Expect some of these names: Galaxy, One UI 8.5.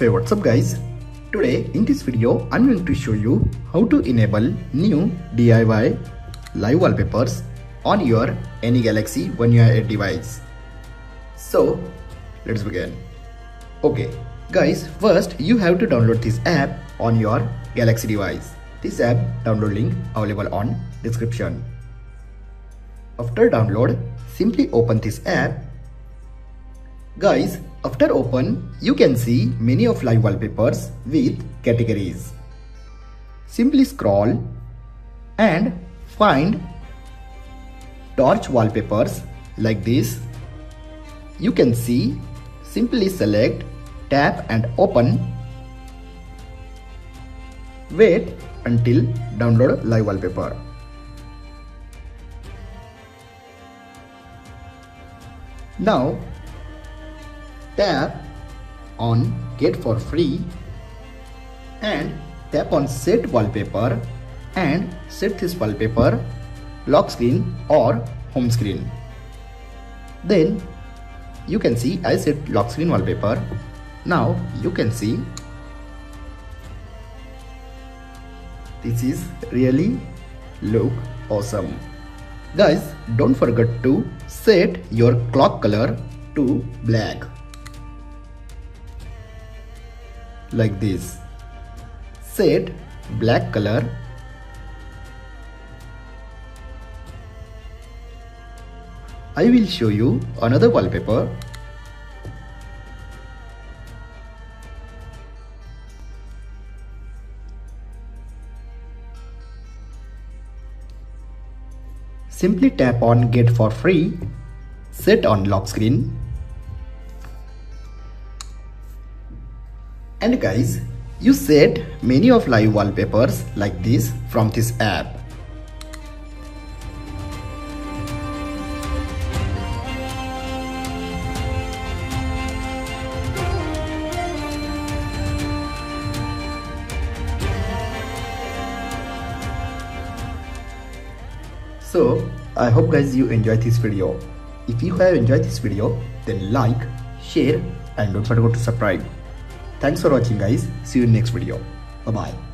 Hey, what's up guys? Today in this video I'm going to show you how to enable new DIY live wallpapers on your any Galaxy One UI 8 device. So let's begin. Okay guys, first you have to download this app on your Galaxy device. This app download link available on description. After download, simply open this app. Guys, after open, you can see many of live wallpapers with categories. Simply scroll and find torch wallpapers like this. You can see, simply select, tap and open. Wait until download live wallpaper. Now tap on get for free and tap on set wallpaper and set this wallpaper lock screen or home screen. Then you can see I set lock screen wallpaper. Now you can see this is really look awesome. Guys, don't forget to set your clock color to black like this. Set black color . I will show you another wallpaper. Simply tap on get for free, set on lock screen. And guys, you set many of live wallpapers like this from this app. So, I hope guys you enjoyed this video. If you have enjoyed this video, then like, share and don't forget to subscribe. Thanks for watching guys. See you in next video. Bye bye.